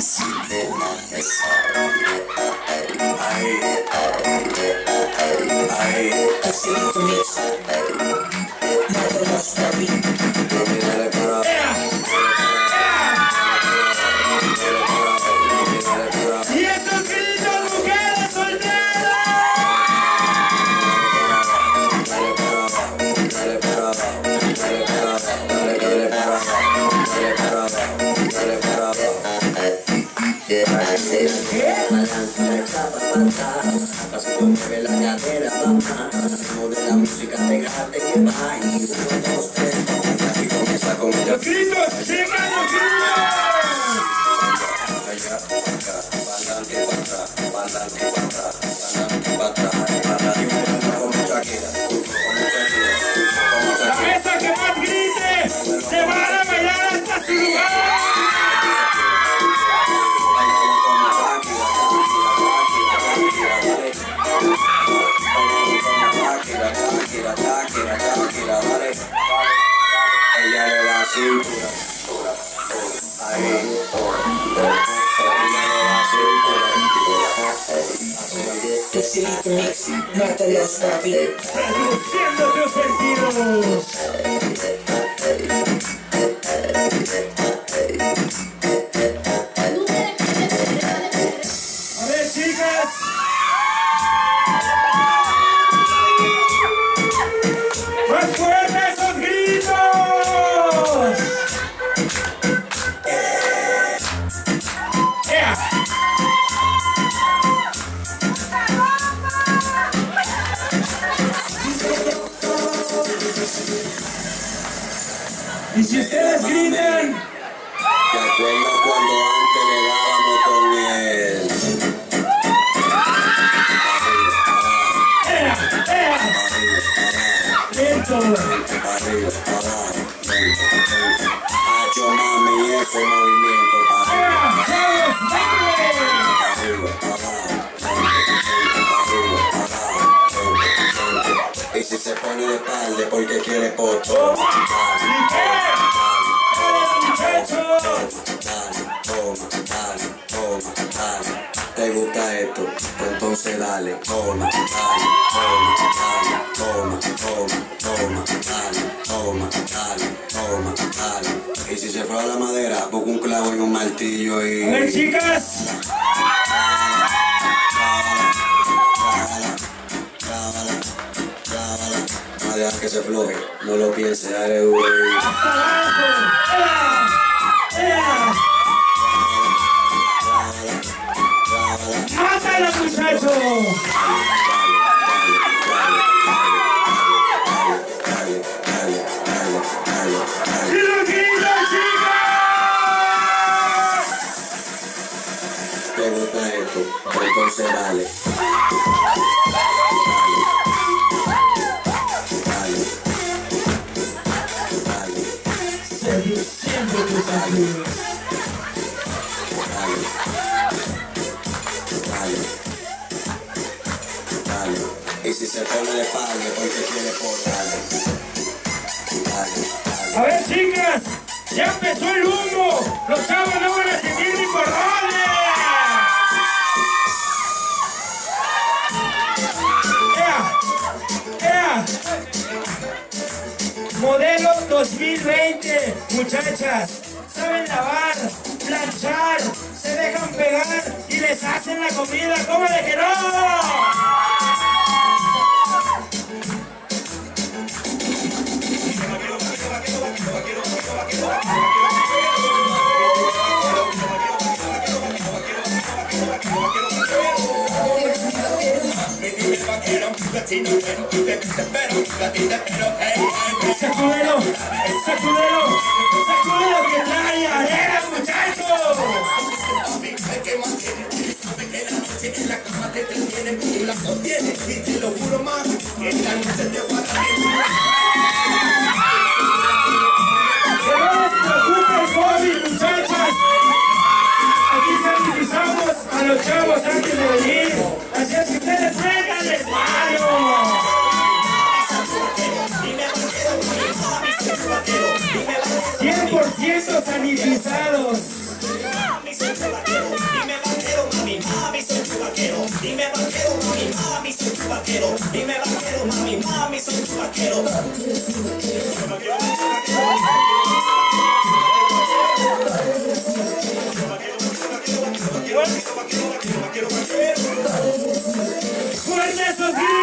100% sanitizados. vaquero, mami, mami, soy tu vaquero. Fuerte, eso sí.